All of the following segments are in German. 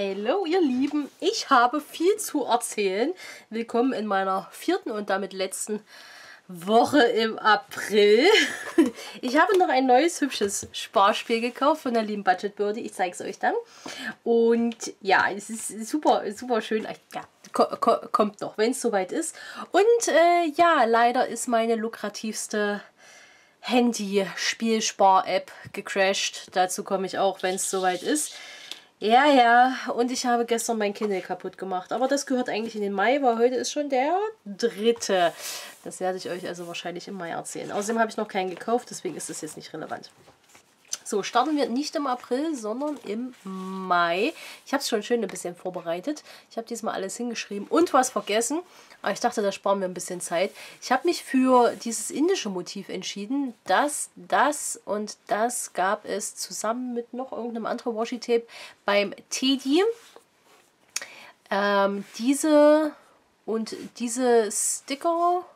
Hallo ihr Lieben, ich habe viel zu erzählen. Willkommen in meiner vierten und damit letzten Woche im April. Ich habe noch ein neues hübsches Sparspiel gekauft von der lieben Budget Birdie. Ich zeige es euch dann. Und ja, es ist super, super schön. Ja, kommt noch, wenn es soweit ist. Und ja, leider ist meine lukrativste Handy-Spielspar-App gecrashed. Dazu komme ich auch, wenn es soweit ist. Ja, und ich habe gestern mein Kindle kaputt gemacht. Aber das gehört eigentlich in den Mai, weil heute ist schon der 3. Das werde ich euch also wahrscheinlich im Mai erzählen. Außerdem habe ich noch keinen gekauft, deswegen ist das jetzt nicht relevant. So, starten wir nicht im April, sondern im Mai. Ich habe es schon schön ein bisschen vorbereitet. Ich habe diesmal alles hingeschrieben und was vergessen. Aber ich dachte, da sparen wir ein bisschen Zeit. Ich habe mich für dieses indische Motiv entschieden. Das und das gab es zusammen mit noch irgendeinem anderen Washi-Tape beim Teddy. Diese und diese Sticker.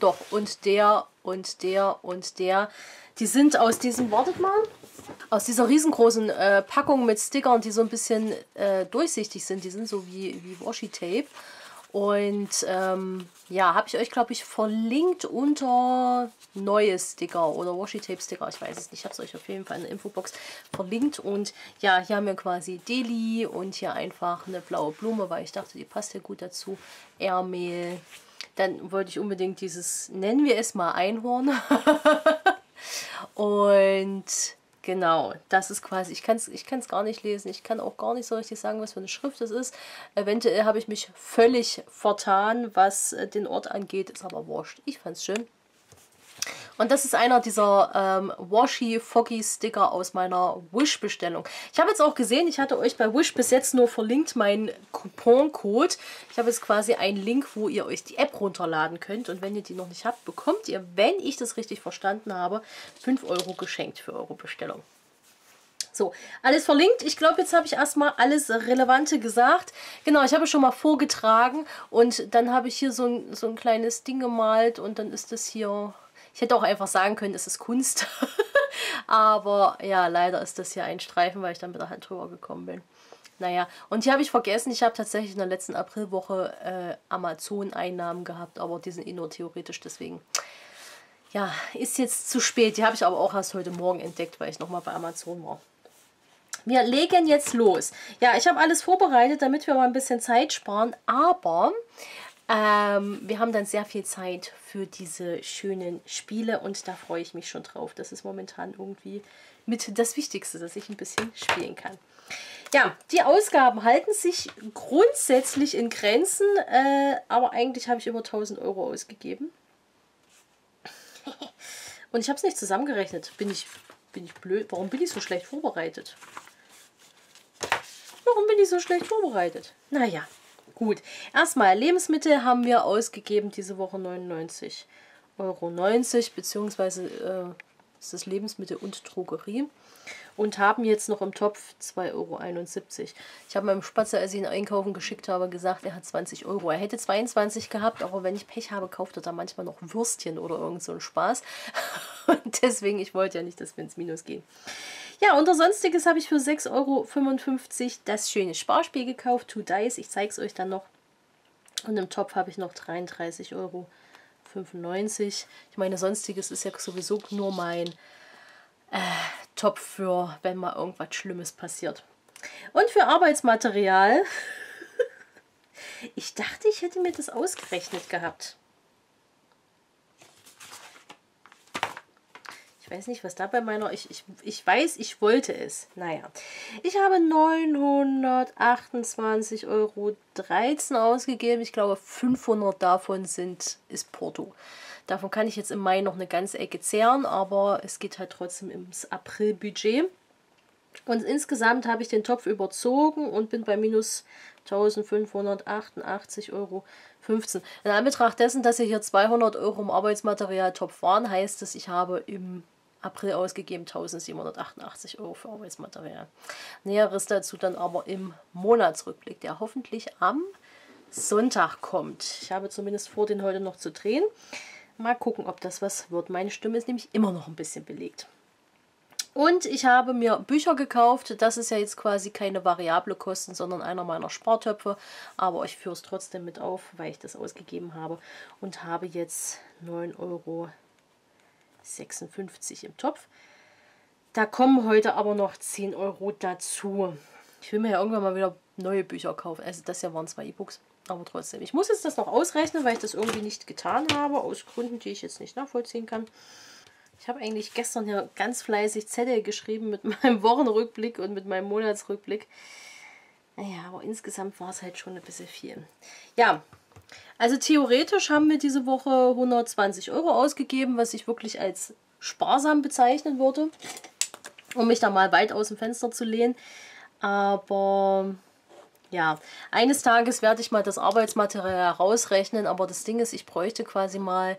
Doch, und der und der und der. Die sind aus diesem, wartet mal, aus dieser riesengroßen Packung mit Stickern, die so ein bisschen durchsichtig sind. Die sind so wie Washi-Tape. Und ja, habe ich euch, glaube ich, verlinkt unter neue Sticker oder Washi-Tape-Sticker. Ich weiß es nicht. Ich habe es euch auf jeden Fall in der Infobox verlinkt. Und ja, hier haben wir quasi Delhi und hier einfach eine blaue Blume, weil ich dachte, die passt ja gut dazu. Ärmel. Dann wollte ich unbedingt dieses, nennen wir es mal Einhorn. Und genau, das ist quasi, ich kann es gar nicht lesen, ich kann auch gar nicht so richtig sagen, was für eine Schrift das ist. Eventuell habe ich mich völlig vertan, was den Ort angeht, ist aber wurscht. Ich fand es schön. Und das ist einer dieser Washi-Foggy-Sticker aus meiner Wish-Bestellung. Ich habe jetzt auch gesehen, ich hatte euch bei Wish bis jetzt nur verlinkt meinen Couponcode. Ich habe jetzt quasi einen Link, wo ihr euch die App runterladen könnt. Und wenn ihr die noch nicht habt, bekommt ihr, wenn ich das richtig verstanden habe, 5 Euro geschenkt für eure Bestellung. So, alles verlinkt. Ich glaube, jetzt habe ich erstmal alles Relevante gesagt. Genau, ich habe schon mal vorgetragen und dann habe ich hier so ein kleines Ding gemalt und dann ist das hier... Ich hätte auch einfach sagen können, es ist Kunst. Aber ja, leider ist das hier ein Streifen, weil ich dann mit der Hand drüber gekommen bin. Naja, und hier habe ich vergessen, ich habe tatsächlich in der letzten Aprilwoche Amazon-Einnahmen gehabt, aber die sind eh nur theoretisch, deswegen... Ja, ist jetzt zu spät. Die habe ich aber auch erst heute Morgen entdeckt, weil ich nochmal bei Amazon war. Wir legen jetzt los. Ja, ich habe alles vorbereitet, damit wir mal ein bisschen Zeit sparen, aber... wir haben dann sehr viel Zeit für diese schönen Spiele und da freue ich mich schon drauf. Das ist momentan irgendwie mit das Wichtigste, dass ich ein bisschen spielen kann. Ja, die Ausgaben halten sich grundsätzlich in Grenzen, aber eigentlich habe ich über 1000 Euro ausgegeben. Und ich habe es nicht zusammengerechnet. Bin ich blöd? Warum bin ich so schlecht vorbereitet? Naja. Gut, erstmal Lebensmittel haben wir ausgegeben diese Woche 99,90 Euro, beziehungsweise ist das Lebensmittel und Drogerie. Und haben jetzt noch im Topf 2,71 Euro. Ich habe meinem Spatzer, als ich ihn einkaufen geschickt habe, gesagt, er hat 20 Euro. Er hätte 22 gehabt, aber wenn ich Pech habe, kauft er da manchmal noch Würstchen oder irgend so einen Spaß. Und deswegen, ich wollte ja nicht, dass wir ins Minus gehen. Ja, unter Sonstiges habe ich für 6,55 Euro das schöne Sparspiel gekauft, Two Dice, ich zeige es euch dann noch. Und im Topf habe ich noch 33,95 Euro. Ich meine, Sonstiges ist ja sowieso nur mein Topf für, wenn mal irgendwas Schlimmes passiert. Und für Arbeitsmaterial, ich dachte, ich hätte mir das ausgerechnet gehabt. Ich weiß nicht, was da bei meiner... Ich weiß, ich wollte es. Naja. Ich habe 928,13 Euro ausgegeben. Ich glaube, 500 davon ist Porto. Davon kann ich jetzt im Mai noch eine ganze Ecke zehren, aber es geht halt trotzdem ins April-Budget. Und insgesamt habe ich den Topf überzogen und bin bei minus 1588,15 Euro. In Anbetracht dessen, dass hier 200 Euro im Arbeitsmaterialtopf waren, heißt es, ich habe im April ausgegeben 1788 Euro für Arbeitsmaterial. Näheres dazu dann aber im Monatsrückblick, der hoffentlich am Sonntag kommt. Ich habe zumindest vor, den heute noch zu drehen. Mal gucken, ob das was wird. Meine Stimme ist nämlich immer noch ein bisschen belegt. Und ich habe mir Bücher gekauft. Das ist ja jetzt quasi keine variable Kosten, sondern einer meiner Spartöpfe. Aber ich führe es trotzdem mit auf, weil ich das ausgegeben habe. Und habe jetzt 9,56 € im Topf. Da kommen heute aber noch 10 € dazu. Ich will mir ja irgendwann mal wieder neue Bücher kaufen. Also das hier waren 2 E-Books. Aber trotzdem, ich muss jetzt das noch ausrechnen, weil ich das irgendwie nicht getan habe. Aus Gründen, die ich jetzt nicht nachvollziehen kann. Ich habe eigentlich gestern ja ganz fleißig Zettel geschrieben mit meinem Wochenrückblick und mit meinem Monatsrückblick. Naja, aber insgesamt war es halt schon ein bisschen viel. Ja, also theoretisch haben wir diese Woche 120 € ausgegeben, was ich wirklich als sparsam bezeichnen würde, um mich da mal weit aus dem Fenster zu lehnen. Aber ja, eines Tages werde ich mal das Arbeitsmaterial rausrechnen, aber das Ding ist, ich bräuchte quasi mal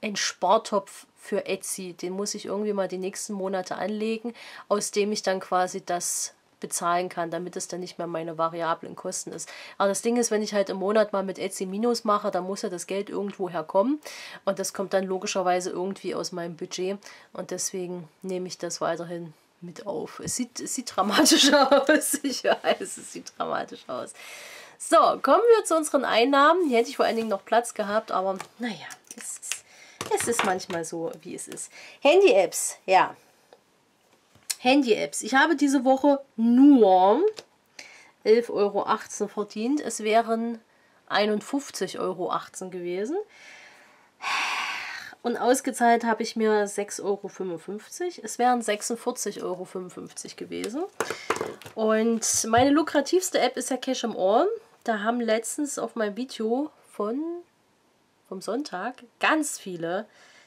einen Spartopf für Etsy. Den muss ich irgendwie mal die nächsten Monate anlegen, aus dem ich dann quasi das bezahlen kann, damit es dann nicht mehr meine variablen Kosten ist. Aber das Ding ist, wenn ich halt im Monat mal mit Etsy Minus mache, dann muss ja das Geld irgendwo herkommen und das kommt dann logischerweise irgendwie aus meinem Budget und deswegen nehme ich das weiterhin mit auf. Es sieht dramatisch aus. Ich weiß, es sieht dramatisch aus. So, kommen wir zu unseren Einnahmen. Hier hätte ich vor allen Dingen noch Platz gehabt, aber naja, es ist manchmal so, wie es ist. Handy-Apps, ja. Handy-Apps. Ich habe diese Woche nur 11,18 € verdient. Es wären 51,18 € gewesen. Und ausgezahlt habe ich mir 6,55 €. Es wären 46,55 € gewesen. Und meine lukrativste App ist ja Cash Alarm. Da haben letztens auf mein Video vom Sonntag ganz viele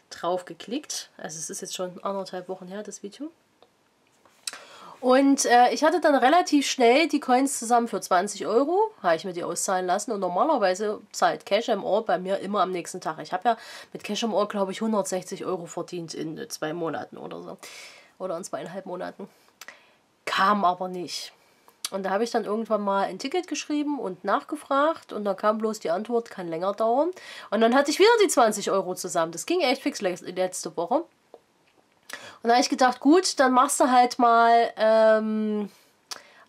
drauf geklickt. Also es ist jetzt schon 1,5 Wochen her, das Video. Und ich hatte dann relativ schnell die Coins zusammen für 20 €, habe ich mir die auszahlen lassen und normalerweise zahlt Cash App bei mir immer am nächsten Tag. Ich habe ja mit Cash App, glaube ich, 160 € verdient in 2 Monaten oder so. Oder in 2,5 Monaten. Kam aber nicht. Und da habe ich dann irgendwann mal ein Ticket geschrieben und nachgefragt und dann kam bloß die Antwort, kann länger dauern. Und dann hatte ich wieder die 20 € zusammen. Das ging echt fix letzte Woche. Und da habe ich gedacht, gut, dann machst du halt mal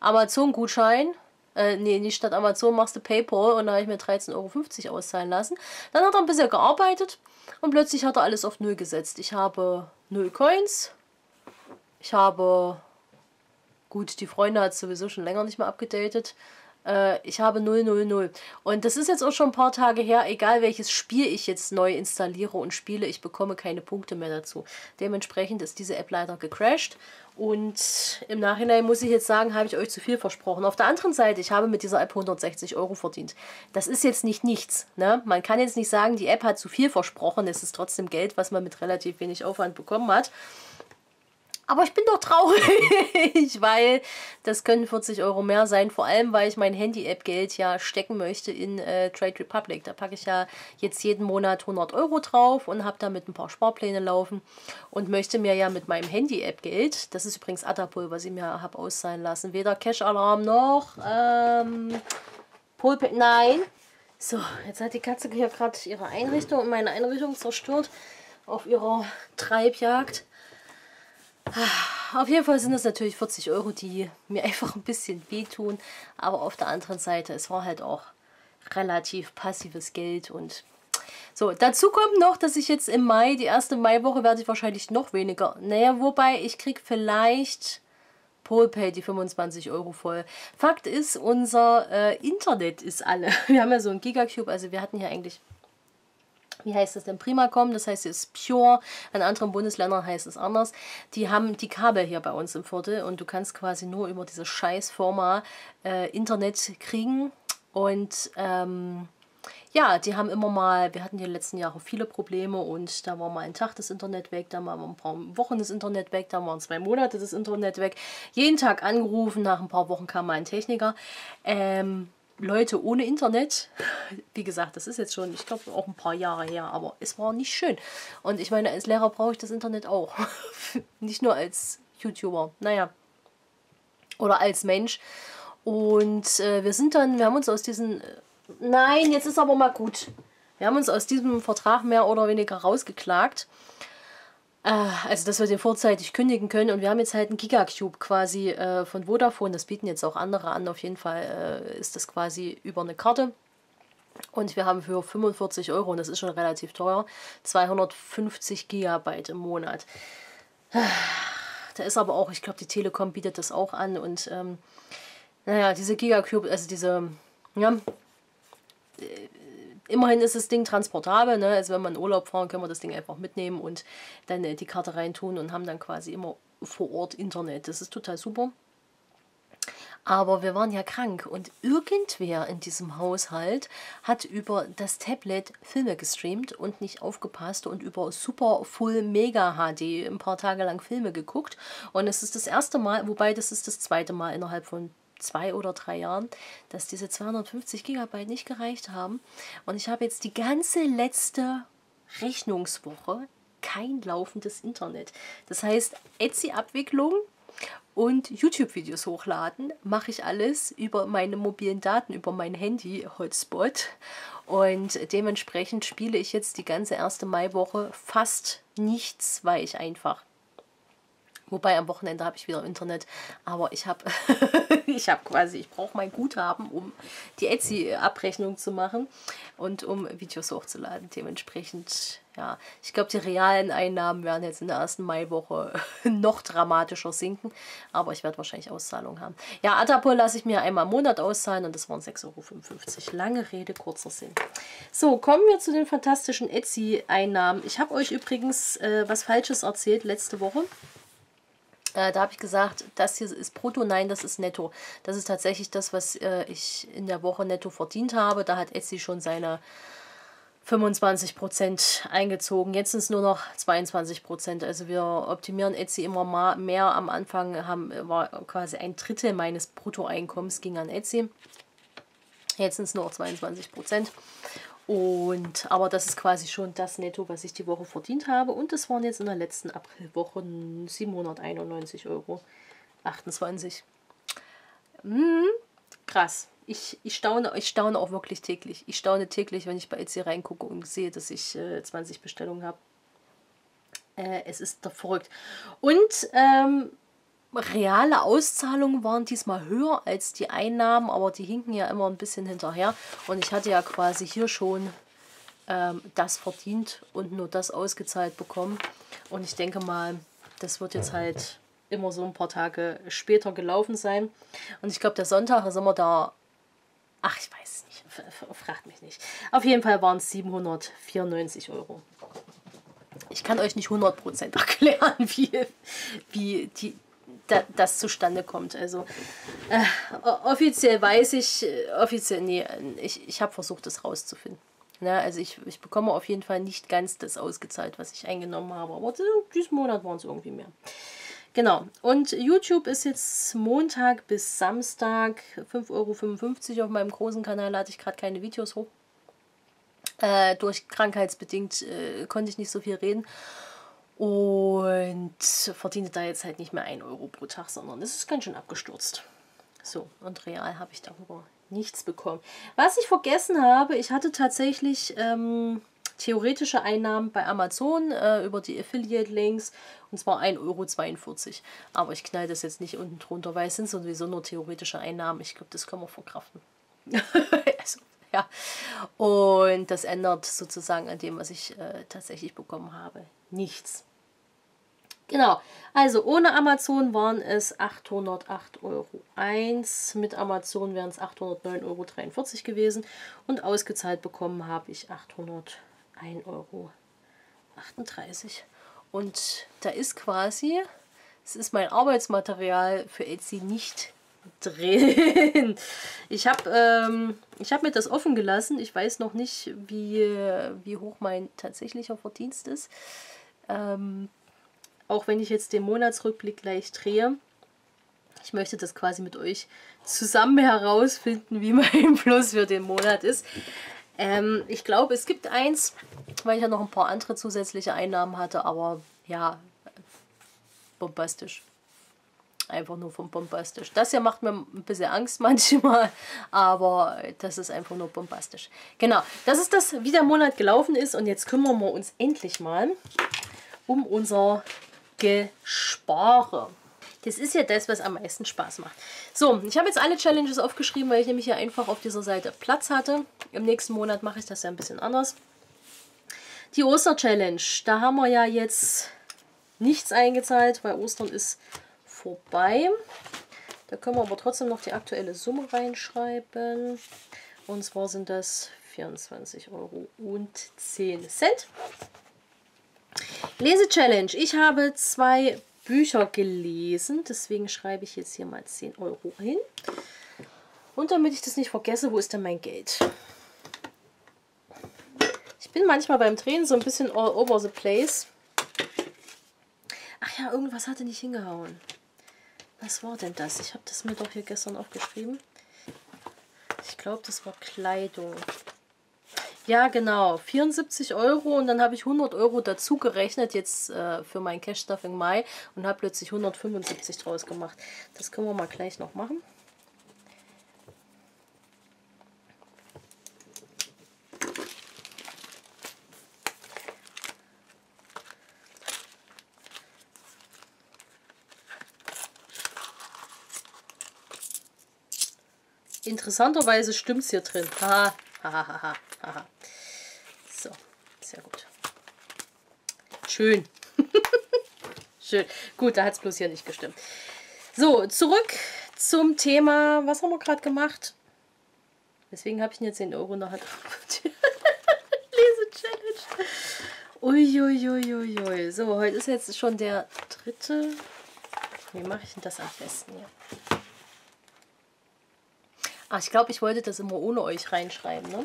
Amazon-Gutschein. Nee, nicht statt Amazon machst du PayPal. Und da habe ich mir 13,50 € auszahlen lassen. Dann hat er ein bisschen gearbeitet und plötzlich hat er alles auf 0 gesetzt. Ich habe 0 Coins. Ich habe, gut, die Freunde hat es sowieso schon länger nicht mehr abgedatet. Ich habe 000. Und das ist jetzt auch schon ein paar Tage her, egal welches Spiel ich jetzt neu installiere und spiele, ich bekomme keine Punkte mehr dazu. Dementsprechend ist diese App leider gecrashed und im Nachhinein muss ich jetzt sagen, habe ich euch zu viel versprochen. Auf der anderen Seite, ich habe mit dieser App 160 € verdient. Das ist jetzt nicht nichts, ne? Man kann jetzt nicht sagen, die App hat zu viel versprochen, es ist trotzdem Geld, was man mit relativ wenig Aufwand bekommen hat. Aber ich bin doch traurig, weil das können 40 € mehr sein. Vor allem, weil ich mein Handy-App-Geld ja stecken möchte in Trade Republic. Da packe ich ja jetzt jeden Monat 100 € drauf und habe damit ein paar Sparpläne laufen. Und möchte mir ja mit meinem Handy-App-Geld, das ist übrigens Attapoll, was ich mir habe auszahlen lassen, weder Cash Alarm noch PollPay, nein. So, jetzt hat die Katze hier gerade ihre Einrichtung und meine Einrichtung zerstört auf ihrer Treibjagd. Auf jeden Fall sind das natürlich 40 €, die mir einfach ein bisschen wehtun, aber auf der anderen Seite, es war halt auch relativ passives Geld und so. Dazu kommt noch, dass ich jetzt im Mai, die erste Maiwoche werde ich wahrscheinlich noch weniger, naja, wobei ich kriege vielleicht PollPay die 25 € voll. Fakt ist, unser Internet ist alle. Wir haben ja so ein Gigacube, also wir hatten ja eigentlich, wie heißt das denn? Primacom, das heißt, es ist Pure. In anderen Bundesländern heißt es anders. Die haben die Kabel hier bei uns im Viertel und du kannst quasi nur über diese scheiß Firma Internet kriegen. Und ja, die haben immer mal, wir hatten die letzten Jahre viele Probleme und da war mal ein Tag das Internet weg, dann mal ein paar Wochen das Internet weg, dann waren 2 Monate das Internet weg. Jeden Tag angerufen, nach ein paar Wochen kam mal ein Techniker. Leute, ohne Internet, wie gesagt, das ist jetzt schon, ich glaube, auch ein paar Jahre her, aber es war nicht schön. Und ich meine, als Lehrer brauche ich das Internet auch. Nicht nur als YouTuber, naja, oder als Mensch. Und wir haben uns aus diesen, nein, jetzt ist aber mal gut. Wir haben uns aus diesem Vertrag mehr oder weniger rausgeklagt. Also, dass wir den vorzeitig kündigen können. Und wir haben jetzt halt einen Gigacube quasi von Vodafone. Das bieten jetzt auch andere an. Auf jeden Fall ist das quasi über eine Karte. Und wir haben für 45 €, und das ist schon relativ teuer, 250 GB im Monat. Da ist aber auch, ich glaube, die Telekom bietet das auch an. Und naja, diese Gigacube, also diese, ja, immerhin ist das Ding transportabel, ne? Also wenn wir in Urlaub fahren, können wir das Ding einfach mitnehmen und dann die Karte reintun und haben dann quasi immer vor Ort Internet. Das ist total super. Aber wir waren ja krank und irgendwer in diesem Haushalt hat über das Tablet Filme gestreamt und nicht aufgepasst und über Super Full Mega HD ein paar Tage lang Filme geguckt. Und es ist das erste Mal, wobei das ist das zweite Mal innerhalb von 2 oder 3 Jahren, dass diese 250 GB nicht gereicht haben. Und ich habe jetzt die ganze letzte Rechnungswoche kein laufendes Internet. Das heißt, Etsy-Abwicklung und YouTube-Videos hochladen, mache ich alles über meine mobilen Daten, über mein Handy-Hotspot. Und dementsprechend spiele ich jetzt die ganze erste Maiwoche fast nichts, weil ich einfach... Wobei am Wochenende habe ich wieder Internet, aber ich habe ich brauche mein Guthaben, um die Etsy-Abrechnung zu machen und um Videos hochzuladen. Dementsprechend, ja, ich glaube, die realen Einnahmen werden jetzt in der ersten Maiwoche noch dramatischer sinken, aber ich werde wahrscheinlich Auszahlungen haben. Ja, Attapoll lasse ich mir einmal im Monat auszahlen und das waren 6,55 €. Lange Rede, kurzer Sinn. So, kommen wir zu den fantastischen Etsy-Einnahmen. Ich habe euch übrigens was Falsches erzählt letzte Woche. Da habe ich gesagt, das hier ist brutto, nein, das ist netto. Das ist tatsächlich das, was ich in der Woche netto verdient habe. Da hat Etsy schon seine 25% eingezogen. Jetzt sind es nur noch 22%. Also wir optimieren Etsy immer mehr. Am Anfang war quasi ein Drittel meines Bruttoeinkommens ging an Etsy. Jetzt sind es nur noch 22%. Aber das ist quasi schon das Netto, was ich die Woche verdient habe. Und das waren jetzt in der letzten Aprilwoche 791,28 €. Krass. Ich staune auch wirklich täglich. Ich staune täglich, wenn ich bei Etsy reingucke und sehe, dass ich 20 Bestellungen habe. Es ist doch verrückt. Und reale Auszahlungen waren diesmal höher als die Einnahmen, aber die hinken ja immer ein bisschen hinterher. Und ich hatte ja quasi hier schon das verdient und nur das ausgezahlt bekommen. Und ich denke mal, das wird jetzt halt immer so ein paar Tage später gelaufen sein. Und ich glaube, der Sonntag ist immer da... Ach, ich weiß nicht, fragt mich nicht. Auf jeden Fall waren es 794 €. Ich kann euch nicht 100% erklären, wie das zustande kommt. Also offiziell weiß ich, ich habe versucht, das rauszufinden. Na, also ich bekomme auf jeden Fall nicht ganz das ausgezahlt, was ich eingenommen habe, aber diesen Monat waren es irgendwie mehr. Genau, und YouTube ist jetzt Montag bis Samstag 5,55 € auf meinem großen Kanal, lade ich gerade keine Videos hoch. Durch krankheitsbedingt konnte ich nicht so viel reden. Und verdiene da jetzt halt nicht mehr 1 € pro Tag, sondern es ist ganz schön abgestürzt. So, und real habe ich darüber nichts bekommen. Was ich vergessen habe, ich hatte tatsächlich theoretische Einnahmen bei Amazon über die Affiliate-Links, und zwar 1,42 €. Aber ich knall das jetzt nicht unten drunter, weil es sind sowieso nur theoretische Einnahmen. Ich glaube, das können wir verkraften. Also, ja. Und das ändert sozusagen an dem, was ich tatsächlich bekommen habe, nichts. Genau, also ohne Amazon waren es 808,01 €, mit Amazon wären es 809,43 € gewesen und ausgezahlt bekommen habe ich 801,38 €. Und da ist quasi, es ist mein Arbeitsmaterial für Etsy nicht drin. Ich hab mir das offen gelassen. Ich weiß noch nicht, wie hoch mein tatsächlicher Verdienst ist. Auch wenn ich jetzt den Monatsrückblick gleich drehe. Ich möchte das quasi mit euch zusammen herausfinden, wie mein Plus für den Monat ist. Ich glaube, es gibt eins, weil ich ja noch ein paar andere zusätzliche Einnahmen hatte, aber ja, bombastisch. Einfach nur vom bombastisch. Das hier macht mir ein bisschen Angst manchmal, aber das ist einfach nur bombastisch. Genau, das ist das, wie der Monat gelaufen ist, und jetzt kümmern wir uns endlich mal um unser Gespare. Das ist ja das, was am meisten Spaß macht. So, ich habe jetzt alle Challenges aufgeschrieben, weil ich nämlich hier einfach auf dieser Seite Platz hatte. Im nächsten Monat mache ich das ja ein bisschen anders. Die Oster-Challenge, da haben wir ja jetzt nichts eingezahlt, weil Ostern ist vorbei. Da können wir aber trotzdem noch die aktuelle Summe reinschreiben. Und zwar sind das 24,10 €. Lese-Challenge, ich habe 2 Bücher gelesen, deswegen schreibe ich jetzt hier mal 10 € hin. Und damit ich das nicht vergesse, wo ist denn mein Geld? Ich bin manchmal beim Drehen so ein bisschen all over the place. Ach ja, irgendwas hatte nicht hingehauen. Was war denn das? Ich habe das mir doch hier gestern aufgeschrieben. Ich glaube, das war Kleidung. Ja, genau, 74 € und dann habe ich 100 € dazu gerechnet jetzt für mein Cash Stuff im Mai und habe plötzlich 175 draus gemacht. Das können wir mal gleich noch machen. Interessanterweise stimmt es hier drin. Haha, haha, haha. Aha. So, sehr gut. Schön. Schön. Gut, da hat es bloß hier nicht gestimmt. So, zurück zum Thema, was haben wir gerade gemacht? Deswegen habe ich jetzt 10 € in der Hand. Lese-Challenge. Uiuiuiui. So, heute ist jetzt schon der 3. Wie mache ich denn das am besten hier? Ach, ich glaube, ich wollte das immer ohne euch reinschreiben, ne?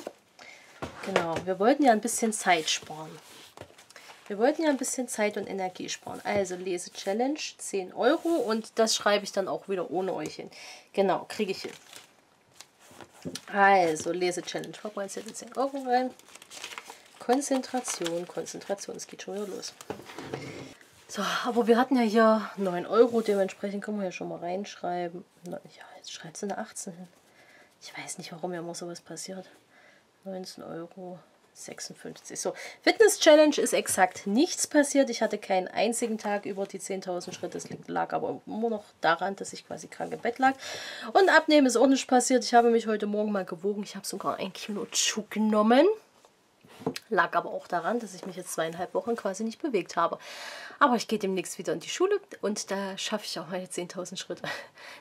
Genau, wir wollten ja ein bisschen Zeit sparen. Wir wollten ja ein bisschen Zeit und Energie sparen. Also Lese-Challenge, 10 € und das schreibe ich dann auch wieder ohne euch hin. Genau, kriege ich hin. Also Lese-Challenge, packen wir jetzt hier die 10 € rein. Konzentration, Konzentration, es geht schon wieder los. So, aber wir hatten ja hier 9 €, dementsprechend können wir ja schon mal reinschreiben. Ja, jetzt schreibt es eine 18 hin. Ich weiß nicht, warum ja immer sowas passiert. 19,56 €. So, Fitness-Challenge ist exakt nichts passiert. Ich hatte keinen einzigen Tag über die 10.000 Schritte. Das lag aber immer noch daran, dass ich quasi krank im Bett lag. Und Abnehmen ist auch nicht passiert. Ich habe mich heute Morgen mal gewogen. Ich habe sogar 1 Kilo zugenommen. Lag aber auch daran, dass ich mich jetzt 2,5 Wochen quasi nicht bewegt habe. Aber ich gehe demnächst wieder in die Schule und da schaffe ich auch meine 10.000 Schritte.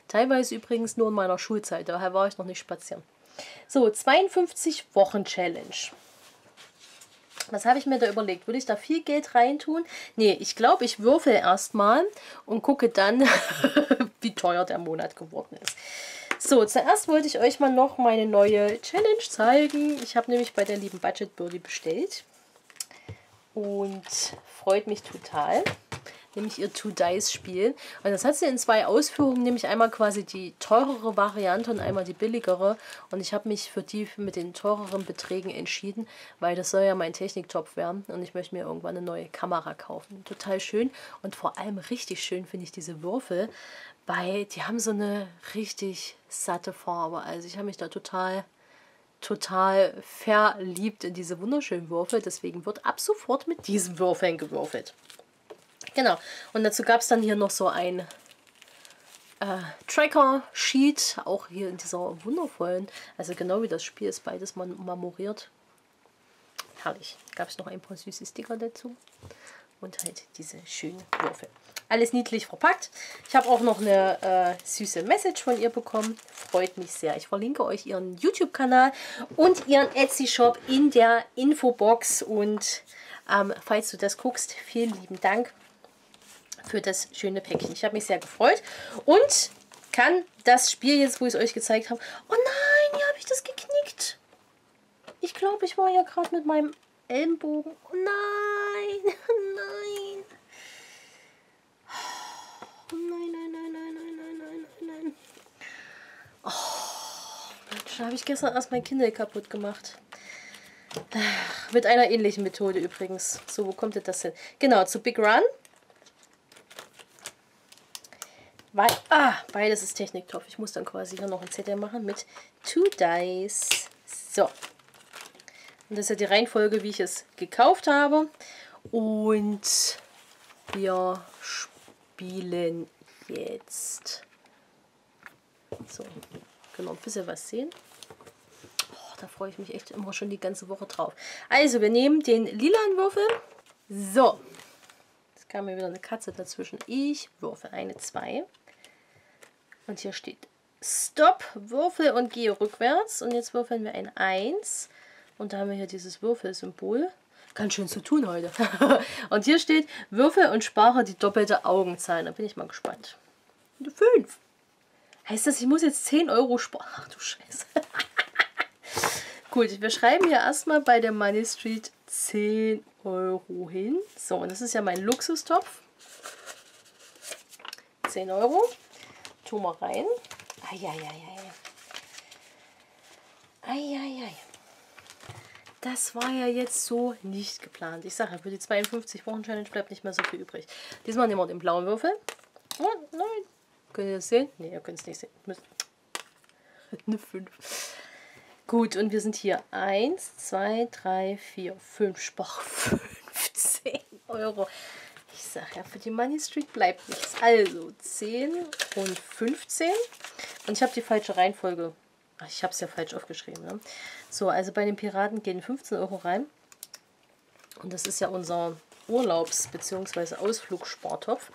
Teilweise übrigens nur in meiner Schulzeit, daher war ich noch nicht spazieren. So, 52 Wochen Challenge. Was habe ich mir da überlegt? Würde ich da viel Geld reintun? Nee, ich glaube, ich würfel erstmal und gucke dann, wie teuer der Monat geworden ist. So, zuerst wollte ich euch mal noch meine neue Challenge zeigen. Ich habe nämlich bei der lieben Budget Birdie bestellt. Und freut mich total. Nämlich ihr Two Dice Spiel. Und das hat sie in 2 Ausführungen, nämlich einmal quasi die teurere Variante und einmal die billigere. Und ich habe mich für die mit den teureren Beträgen entschieden, weil das soll ja mein Techniktopf werden. Und ich möchte mir irgendwann eine neue Kamera kaufen. Total schön und vor allem richtig schön finde ich diese Würfel, weil die haben so eine richtig satte Farbe. Also ich habe mich da total verliebt in diese wunderschönen Würfel. Deswegen wird ab sofort mit diesen Würfeln gewürfelt. Genau. Und dazu gab es dann hier noch so ein Tracker-Sheet. Auch hier in dieser wundervollen, also genau wie das Spiel ist, beides marmoriert. Herrlich. Gab es noch ein paar süße Sticker dazu. Und halt diese schönen Würfel. Alles niedlich verpackt. Ich habe auch noch eine süße Message von ihr bekommen. Freut mich sehr. Ich verlinke euch ihren YouTube-Kanal und ihren Etsy-Shop in der Infobox. Und falls du das guckst, vielen lieben Dank für das schöne Päckchen. Ich habe mich sehr gefreut und kann das Spiel jetzt, wo ich es euch gezeigt habe... Oh nein, hier habe ich das geknickt. Ich glaube, ich war ja gerade mit meinem Ellenbogen... Oh nein, nein. Oh nein, nein, nein, nein, nein, nein, nein, nein, nein. Oh, Mensch, da habe ich gestern erst mein Kindle kaputt gemacht. Mit einer ähnlichen Methode übrigens. So, wo kommt denn das hin? Genau, zu Big Run. Weil, beides ist Techniktopf. Ich muss dann quasi hier noch einen Zettel machen mit Two Dice. So. Und das ist ja die Reihenfolge, wie ich es gekauft habe. Und Wir spielen jetzt. So, genau, ein bisschen was sehen. Oh, da freue ich mich echt immer schon die ganze Woche drauf. Also, wir nehmen den lilanen Würfel. So, jetzt kam mir wieder eine Katze dazwischen. Ich würfe eine 2. Und hier steht Stop, Würfel und gehe rückwärts. Und jetzt würfeln wir eine 1. Und da haben wir hier dieses Würfelsymbol. Ganz schön zu tun heute. Und hier steht, Würfel und spare die doppelte Augenzahl. Da bin ich mal gespannt. Eine 5. Heißt das, ich muss jetzt 10 Euro sparen? Ach du Scheiße. Gut, wir schreiben hier erstmal bei der Money Street 10 Euro hin. So, und das ist ja mein Luxustopf. 10 Euro. Tu mal rein. Eieiei. Eieiei. Das war ja jetzt so nicht geplant. Ich sage, für die 52-Wochen-Challenge bleibt nicht mehr so viel übrig. Diesmal nehmen wir den blauen Würfel. Oh, nein. Könnt ihr das sehen? Ne, ihr könnt es nicht sehen. Eine 5. Gut, und wir sind hier 1, 2, 3, 4, 5, Spar 15 Euro. Ich sage ja, für die Money Street bleibt nichts. Also 10 und 15. Und ich habe die falsche Reihenfolge. Ich habe es ja falsch aufgeschrieben. Ne? So, also bei den Piraten gehen 15 Euro rein. Und das ist ja unser Urlaubs- bzw. Ausflugsspartopf.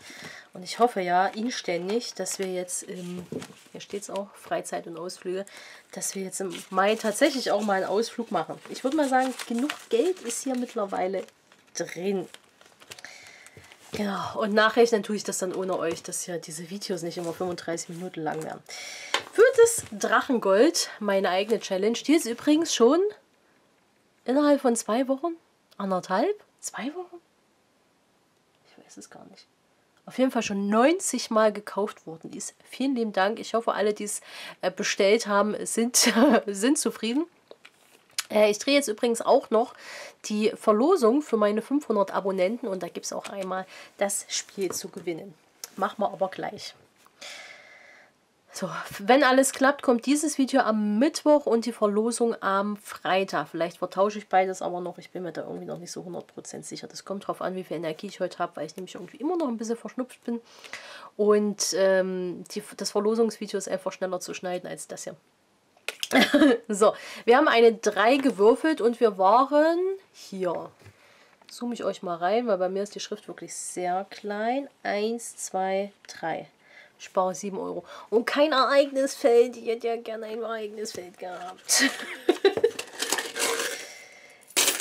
Und ich hoffe ja inständig, dass wir jetzt, hier steht es auch, Freizeit und Ausflüge, dass wir jetzt im Mai tatsächlich auch mal einen Ausflug machen. Ich würde mal sagen, genug Geld ist hier mittlerweile drin. Genau, und nachrechnen tue ich das dann ohne euch, dass ja diese Videos nicht immer 35 Minuten lang werden. Für das Drachengold, meine eigene Challenge, die ist übrigens schon innerhalb von 2 Wochen, anderthalb, 2 Wochen? Ich weiß es gar nicht. Auf jeden Fall schon 90 Mal gekauft worden ist. Vielen lieben Dank. Ich hoffe, alle, die es bestellt haben, sind zufrieden. Ich drehe jetzt übrigens auch noch die Verlosung für meine 500 Abonnenten und da gibt es auch einmal das Spiel zu gewinnen. Machen wir aber gleich. So, wenn alles klappt, kommt dieses Video am Mittwoch und die Verlosung am Freitag. Vielleicht vertausche ich beides aber noch. Ich bin mir da irgendwie noch nicht so 100% sicher. Das kommt drauf an, wie viel Energie ich heute habe, weil ich nämlich irgendwie immer noch ein bisschen verschnupft bin. Und das Verlosungsvideo ist einfach schneller zu schneiden als das hier. So, wir haben eine 3 gewürfelt und wir waren hier. Zoome ich euch mal rein, weil bei mir ist die Schrift wirklich sehr klein. 1, 2, 3. Ich spare 7 Euro. Und kein Ereignisfeld. Ich hätte ja gerne ein Ereignisfeld gehabt.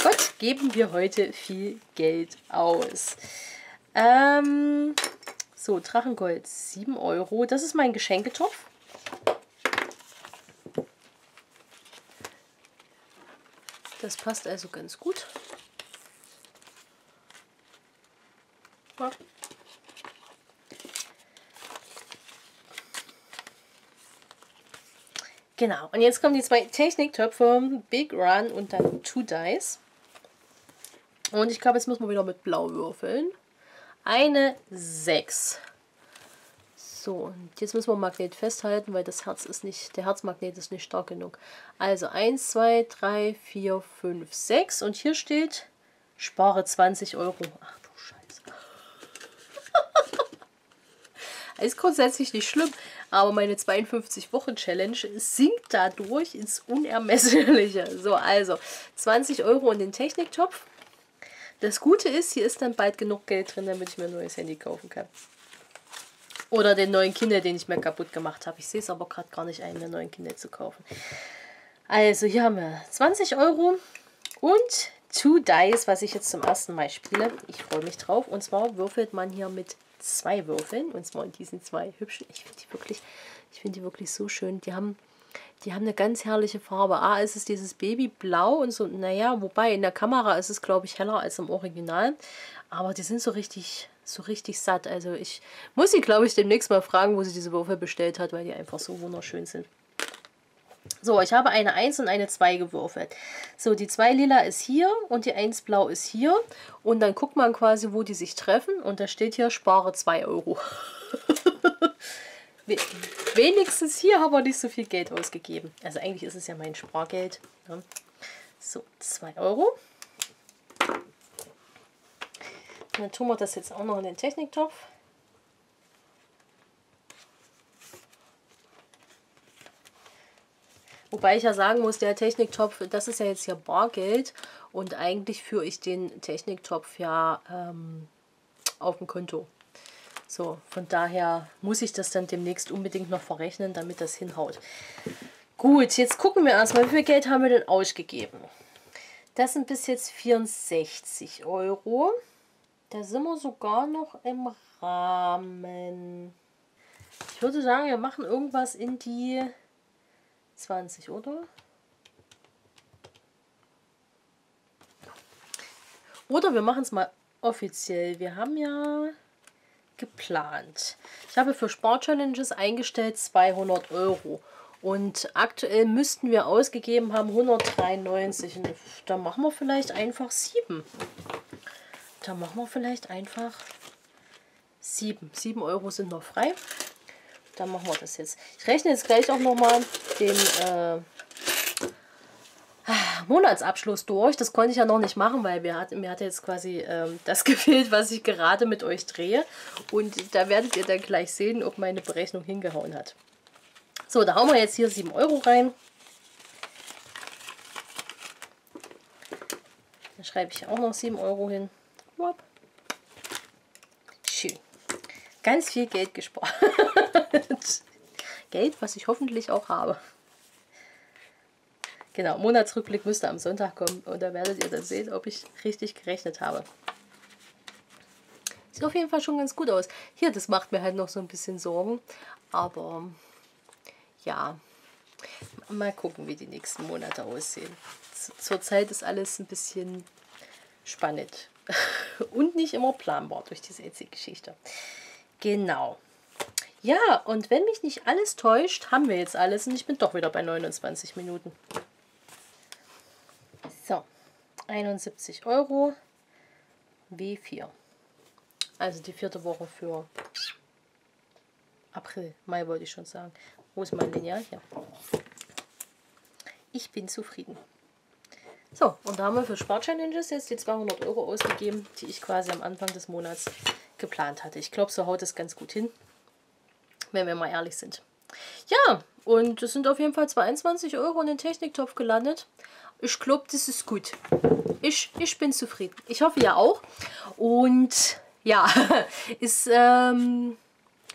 Gott, geben wir heute viel Geld aus. So, Drachengold 7 Euro. Das ist mein Geschenketopf. Das passt also ganz gut. Ja. Genau, und jetzt kommen die 2 Techniktöpfe, Big Run und dann Two Dice. Und ich glaube, jetzt müssen wir wieder mit Blau würfeln. Eine 6. So, und jetzt müssen wir Magnet festhalten, weil das Herz ist nicht, der Herzmagnet ist nicht stark genug. Also 1, 2, 3, 4, 5, 6. Und hier steht, spare 20 Euro. Ach du Scheiße. Ist grundsätzlich nicht schlimm. Aber meine 52-Wochen-Challenge sinkt dadurch ins Unermessliche. So, also 20 Euro in den Techniktopf. Das Gute ist, hier ist dann bald genug Geld drin, damit ich mir ein neues Handy kaufen kann. Oder den neuen Kindle, den ich mir kaputt gemacht habe. Ich sehe es aber gerade gar nicht ein, den neuen Kindle zu kaufen. Also hier haben wir 20 Euro und Two Dice, was ich jetzt zum ersten Mal spiele. Ich freue mich drauf. Und zwar würfelt man hier mit 2 Würfeln, und zwar in diesen 2 hübschen. Ich finde die wirklich, so schön. Die haben eine ganz herrliche Farbe. Ah, es ist dieses Babyblau und so, naja, wobei in der Kamera ist es, glaube ich, heller als im Original. Aber die sind so richtig satt. Also ich muss sie, glaube ich, demnächst mal fragen, wo sie diese Würfel bestellt hat, weil die einfach so wunderschön sind. So, ich habe eine 1 und eine 2 gewürfelt. So, die 2 lila ist hier und die 1 blau ist hier. Und dann guckt man quasi, wo die sich treffen. Und da steht hier, spare 2 Euro. Wenigstens hier haben wir nicht so viel Geld ausgegeben. Also eigentlich ist es ja mein Spargeld. Ne? So, 2 Euro. Und dann tun wir das jetzt auch noch in den Techniktopf. Wobei ich ja sagen muss, der Techniktopf, das ist ja jetzt hier Bargeld und eigentlich führe ich den Techniktopf ja auf dem Konto. So, von daher muss ich das dann demnächst unbedingt noch verrechnen, damit das hinhaut. Gut, jetzt gucken wir erstmal, wie viel Geld haben wir denn ausgegeben. Das sind bis jetzt 64 Euro. Da sind wir sogar noch im Rahmen. Ich würde sagen, wir machen irgendwas in die 20, oder? Oder wir machen es mal offiziell. Wir haben ja geplant. Ich habe für Spar-Challenges eingestellt 200 Euro. Und aktuell müssten wir ausgegeben haben 193. Und da machen wir vielleicht einfach 7. Da machen wir vielleicht einfach 7. 7 Euro sind noch frei. Dann machen wir das jetzt. Ich rechne jetzt gleich auch nochmal den Monatsabschluss durch. Das konnte ich ja noch nicht machen, weil mir hat jetzt quasi das gefehlt, was ich gerade mit euch drehe. Und da werdet ihr dann gleich sehen, ob meine Berechnung hingehauen hat. So, da hauen wir jetzt hier 7 Euro rein. Da schreibe ich auch noch 7 Euro hin. Schön. Ganz viel Geld gespart. Geld, was ich hoffentlich auch habe. Genau, Monatsrückblick müsste am Sonntag kommen und da werdet ihr dann sehen, ob ich richtig gerechnet habe. Sieht auf jeden Fall schon ganz gut aus. Hier, das macht mir halt noch so ein bisschen Sorgen, aber ja, mal gucken, wie die nächsten Monate aussehen. Zurzeit ist alles ein bisschen spannend und nicht immer planbar durch diese Etsy-Geschichte. Genau. Ja, und wenn mich nicht alles täuscht, haben wir jetzt alles und ich bin doch wieder bei 29 Minuten. So, 71 Euro W4. Also die vierte Woche für April, Mai wollte ich schon sagen. Wo ist mein Lineal? Hier. Ich bin zufrieden. So, und da haben wir für Spar-Challenges jetzt die 200 Euro ausgegeben, die ich quasi am Anfang des Monats geplant hatte. Ich glaube, so haut es ganz gut hin, wenn wir mal ehrlich sind. Ja, und es sind auf jeden Fall 22 Euro in den Techniktopf gelandet. Ich glaube, das ist gut. Ich bin zufrieden. Ich hoffe, ja auch. Und ja, ist...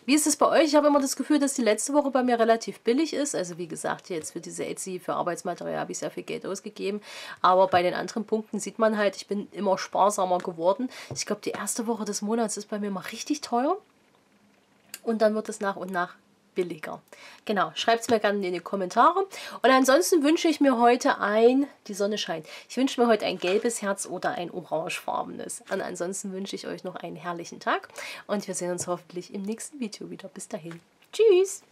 Wie ist es bei euch? Ich habe immer das Gefühl, dass die letzte Woche bei mir relativ billig ist. Also wie gesagt, jetzt für diese Etsy, für Arbeitsmaterial habe ich sehr viel Geld ausgegeben. Aber bei den anderen Punkten sieht man halt, ich bin immer sparsamer geworden. Ich glaube, die erste Woche des Monats ist bei mir mal richtig teuer. Und dann wird es nach und nach billiger. Genau, schreibt es mir gerne in die Kommentare. Und ansonsten wünsche ich mir heute ein, die Sonne scheint, ich wünsche mir heute ein gelbes Herz oder ein orangefarbenes. Und ansonsten wünsche ich euch noch einen herrlichen Tag und wir sehen uns hoffentlich im nächsten Video wieder. Bis dahin. Tschüss!